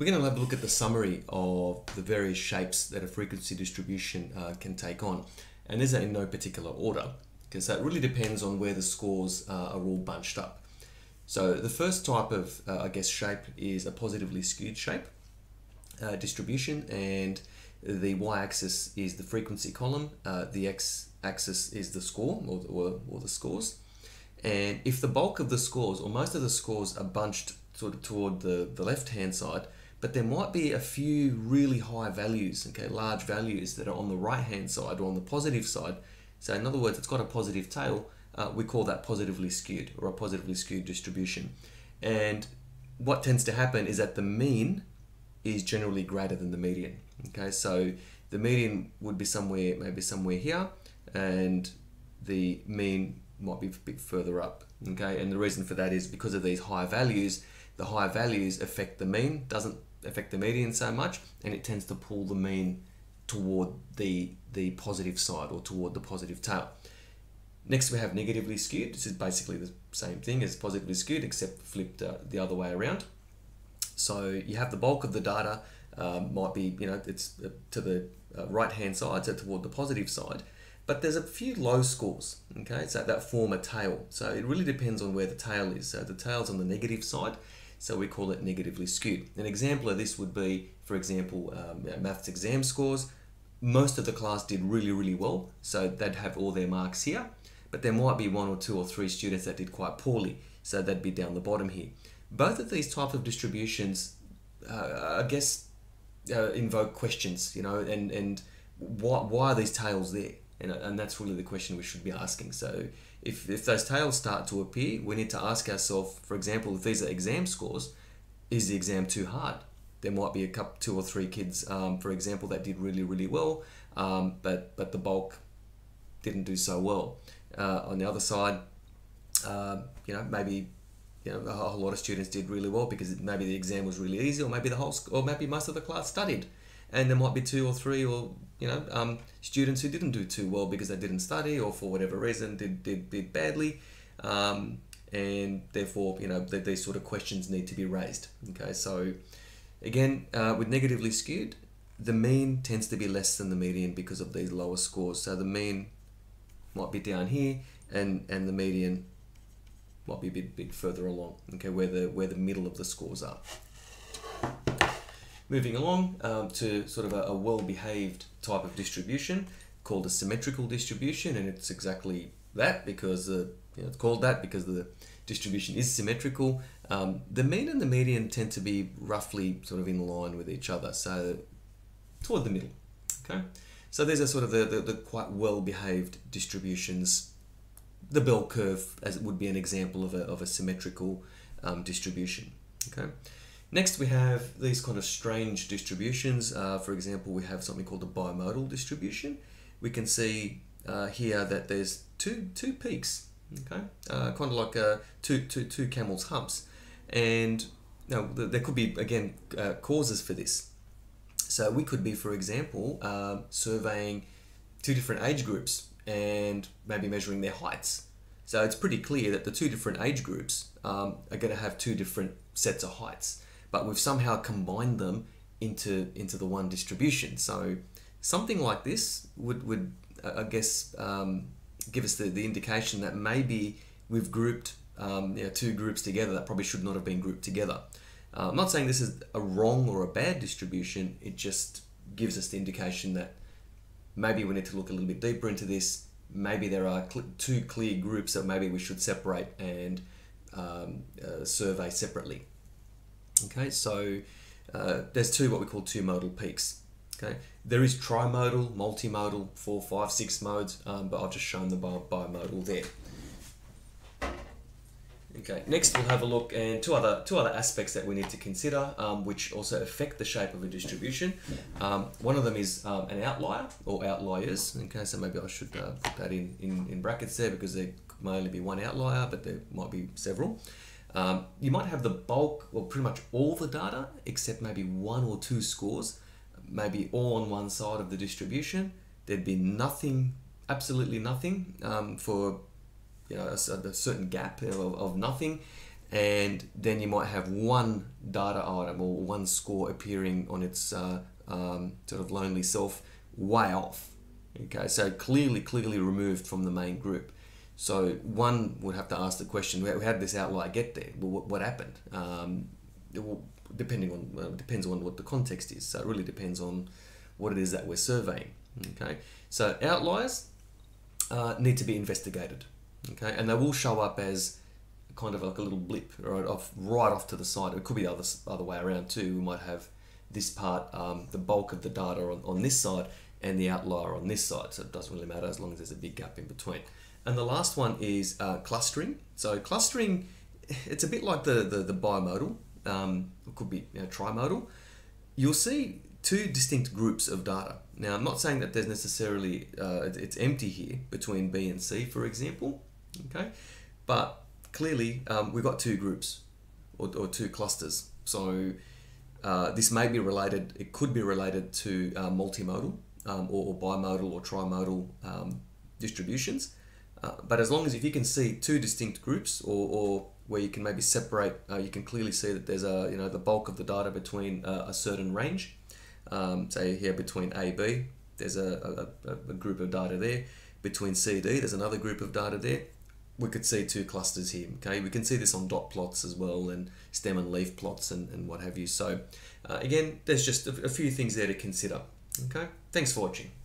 We're going to have a look at the summary of the various shapes that a frequency distribution can take on, and is that in no particular order, because that really depends on where the scores are all bunched up. So the first type of, shape is a positively skewed shape distribution, and the y-axis is the frequency column, the x-axis is the score or the scores. And if the bulk of the scores or most of the scores are bunched sort of toward the left-hand side, but there might be a few really high values, okay, large values that are on the right-hand side or on the positive side. So in other words, it's got a positive tail. We call that positively skewed or a positively skewed distribution. And what tends to happen is that the mean is generally greater than the median. Okay, so the median would be somewhere, maybe somewhere here, and the mean might be a bit further up. Okay, and the reason for that is because of these high values. The high values affect the mean, doesn't affect the median so much, and it tends to pull the mean toward the positive side or toward the positive tail. Next we have negatively skewed. This is basically the same thing as positively skewed, except flipped the other way around. So you have the bulk of the data might be, you know, it's to the right hand side, so toward the positive side, but there's a few low scores, okay, so that form a tail. So it really depends on where the tail is. So the tail's on the negative side, so we call it negatively skewed. An example of this would be, for example, maths exam scores. Most of the class did really, really well, so they'd have all their marks here, but there might be one or two or three students that did quite poorly, so they'd be down the bottom here. Both of these types of distributions, invoke questions, you know, and why are these tails there? And that's really the question we should be asking. So if those tails start to appear, we need to ask ourselves, for example, if these are exam scores, is the exam too hard? There might be two or three kids, for example, that did really, really well, but the bulk didn't do so well. On the other side, a whole lot of students did really well because maybe the exam was really easy, or maybe the whole or maybe most of the class studied. And there might be two or three or students who didn't do too well because they didn't study or for whatever reason did badly, and therefore that these sort of questions need to be raised. Okay, so again, with negatively skewed, the mean tends to be less than the median because of these lower scores. So the mean might be down here, and the median might be a bit further along. Okay, where the middle of the scores are. Moving along to sort of a well-behaved type of distribution called a symmetrical distribution, and it's exactly that because it's called that because the distribution is symmetrical. The mean and the median tend to be roughly sort of in line with each other, so toward the middle. Okay, so these are sort of the quite well-behaved distributions. The bell curve, as it would be an example of a symmetrical distribution. Okay. Next, we have these kind of strange distributions. For example, we have something called a bimodal distribution. We can see here that there's two peaks, okay, kind of like two camel's humps, and now there could be again causes for this. So we could be, for example, surveying two different age groups and maybe measuring their heights. So it's pretty clear that the two different age groups are going to have two different sets of heights, but we've somehow combined them into the one distribution. So something like this would I guess, give us the indication that maybe we've grouped two groups together that probably should not have been grouped together. I'm not saying this is a wrong or a bad distribution, it just gives us the indication that maybe we need to look a little bit deeper into this. Maybe there are two clear groups that maybe we should separate and survey separately. Okay, so there's what we call two modal peaks. Okay, there is trimodal, multimodal, 4, 5, 6 modes, but I've just shown the bimodal there. Okay, next we'll have a look and two other aspects that we need to consider, which also affect the shape of a distribution. One of them is an outlier or outliers. Okay, so maybe I should put that in brackets there because there may only be one outlier, but there might be several. You might have the bulk or pretty much all the data except maybe one or two scores, maybe all on one side of the distribution. There'd be nothing, absolutely nothing, for a certain gap of nothing, and then you might have one data item or one score appearing on its sort of lonely self way off. Okay, so clearly removed from the main group. So one would have to ask the question, how did this outlier get there? Well, what happened? Depends on what the context is. So it really depends on what it is that we're surveying. Okay, so outliers need to be investigated. Okay, and they will show up as kind of like a little blip right off to the side. It could be the other way around too. We might have this part, the bulk of the data on this side, and the outlier on this side. So it doesn't really matter as long as there's a big gap in between. And the last one is clustering. So clustering, it's a bit like the bimodal. It could be trimodal. You'll see two distinct groups of data. Now, I'm not saying that there's necessarily, it's empty here between B and C, for example. Okay, but clearly we've got two groups or two clusters. So this may be related, it could be related to multimodal or bimodal or trimodal distributions. But as long as if you can see two distinct groups or where you can maybe separate, you can clearly see that there's a, the bulk of the data between a certain range. Say here between A, B, there's a group of data there. Between C, D, there's another group of data there. We could see two clusters here, okay? We can see this on dot plots as well, and stem and leaf plots and what have you. So again, there's just a few things there to consider, okay? Thanks for watching.